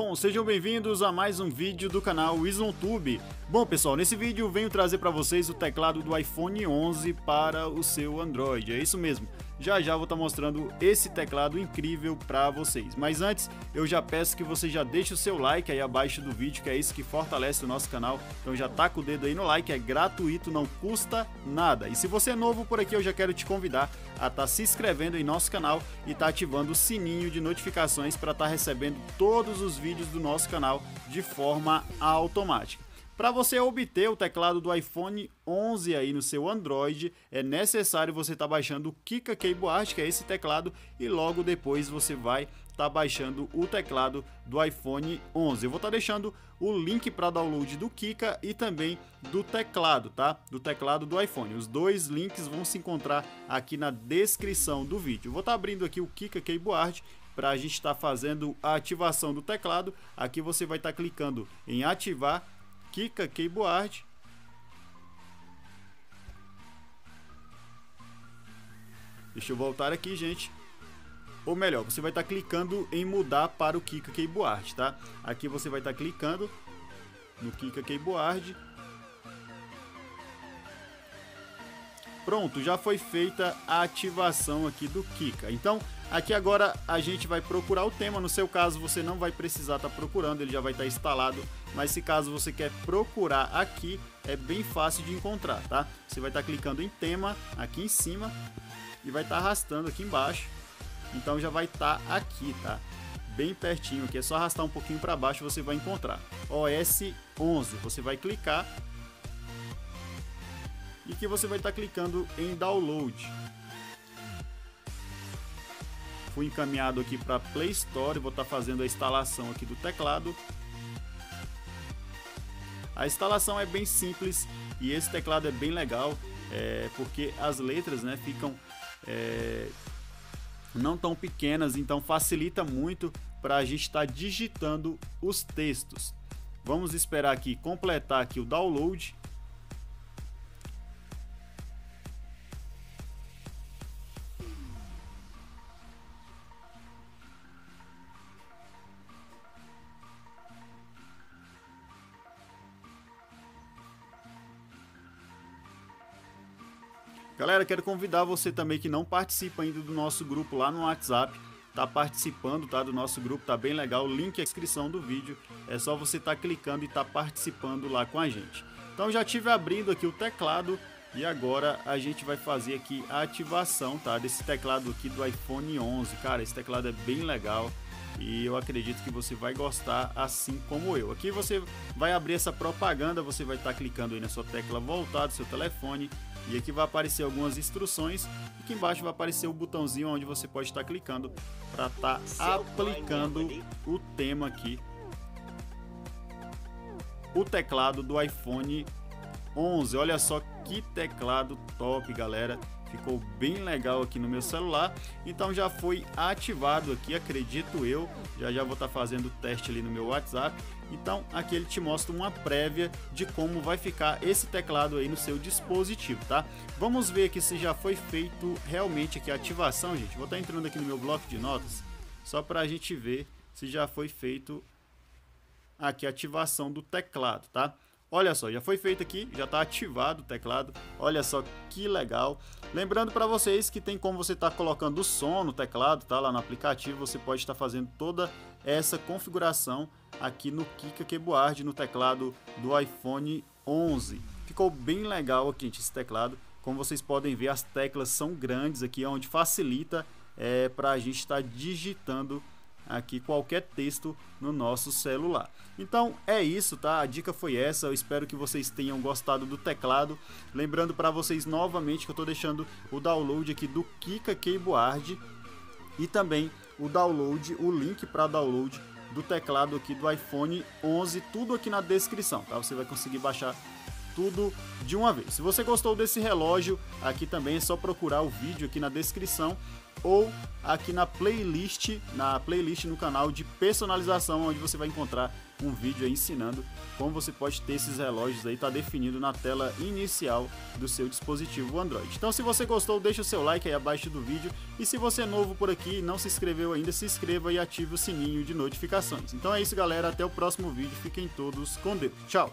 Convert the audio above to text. Bom, sejam bem-vindos a mais um vídeo do canal Wislon Tuber. Bom pessoal, nesse vídeo eu venho trazer para vocês o teclado do iPhone 11 para o seu Android, é isso mesmo. Já já vou estar mostrando esse teclado incrível para vocês. Mas antes, eu já peço que você já deixe o seu like aí abaixo do vídeo, que é isso que fortalece o nosso canal. Então já taca o dedo aí no like, é gratuito, não custa nada. E se você é novo por aqui, eu já quero te convidar a estar se inscrevendo em nosso canal e estar ativando o sininho de notificações para estar recebendo todos os vídeos do nosso canal de forma automática. Para você obter o teclado do iPhone 11 aí no seu Android, é necessário você estar baixando o Kika Keyboard, que é esse teclado, e logo depois você vai estar baixando o teclado do iPhone 11. Eu vou estar deixando o link para download do Kika e também do teclado, tá? Do teclado do iPhone. Os dois links vão se encontrar aqui na descrição do vídeo. Eu vou estar abrindo aqui o Kika Keyboard para a gente estar fazendo a ativação do teclado. Aqui você vai estar clicando em ativar Kika Keyboard. Deixa eu voltar aqui, gente. Ou melhor, você vai estar clicando em mudar para o Kika Keyboard, tá? Aqui você vai estar clicando no Kika Keyboard. Pronto, já foi feita a ativação aqui do Kika. Então, aqui agora a gente vai procurar o tema. No seu caso, você não vai precisar estar procurando, ele já vai estar instalado. Mas se caso você quer procurar aqui, é bem fácil de encontrar, tá? Você vai estar clicando em tema aqui em cima e vai estar arrastando aqui embaixo. Então já vai estar aqui, tá? Bem pertinho aqui, é só arrastar um pouquinho para baixo, você vai encontrar OS 11. Você vai clicar e que você vai estar clicando em download. Fui encaminhado aqui para Play Store, vou estar fazendo a instalação aqui do teclado. A instalação é bem simples e esse teclado é bem legal, porque as letras, né, ficam não tão pequenas, então facilita muito para a gente estar digitando os textos. Vamos esperar aqui completar aqui o download. Galera, quero convidar você também que não participa ainda do nosso grupo lá no WhatsApp, tá participando, tá, do nosso grupo, tá bem legal, o link é na descrição do vídeo, é só você tá clicando e tá participando lá com a gente. Então já tive abrindo aqui o teclado e agora a gente vai fazer aqui a ativação, tá, desse teclado aqui do iPhone 11, cara, esse teclado é bem legal. E eu acredito que você vai gostar assim como eu. Aqui você vai abrir essa propaganda, você vai estar clicando aí na sua tecla voltar do seu telefone. E aqui vai aparecer algumas instruções. E aqui embaixo vai aparecer o botãozinho onde você pode estar clicando para estar aplicando o tema aqui. O teclado do iPhone 11. Olha só que teclado top, galera. Ficou bem legal aqui no meu celular. Então já foi ativado aqui, acredito eu. Já já vou estar fazendo o teste ali no meu WhatsApp. Então aqui ele te mostra uma prévia de como vai ficar esse teclado aí no seu dispositivo, tá? Vamos ver aqui se já foi feito realmente aqui a ativação, gente. Vou estar entrando aqui no meu bloco de notas só para a gente ver se já foi feito aqui a ativação do teclado, tá? Olha só, já foi feito aqui, já está ativado o teclado, olha só que legal. Lembrando para vocês que tem como você estar colocando o som no teclado, tá? Lá no aplicativo você pode estar fazendo toda essa configuração aqui no Kika Keyboard, no teclado do iPhone 11. Ficou bem legal aqui, gente, esse teclado. Como vocês podem ver, as teclas são grandes aqui, onde facilita para a gente estar digitando aqui qualquer texto no nosso celular. Então é isso, tá? A dica foi essa, eu espero que vocês tenham gostado do teclado. Lembrando para vocês novamente que eu tô deixando o download aqui do Kika Keyboard e também o download, o link para download do teclado aqui do iPhone 11, tudo aqui na descrição, tá? Você vai conseguir baixar tudo de uma vez. Se você gostou desse relógio, aqui também é só procurar o vídeo aqui na descrição ou aqui na playlist no canal de personalização, onde você vai encontrar um vídeo aí ensinando como você pode ter esses relógios aí, tá definido na tela inicial do seu dispositivo Android. Então, se você gostou, deixa o seu like aí abaixo do vídeo, e se você é novo por aqui e não se inscreveu ainda, se inscreva e ative o sininho de notificações. Então é isso, galera, até o próximo vídeo, fiquem todos com Deus, tchau!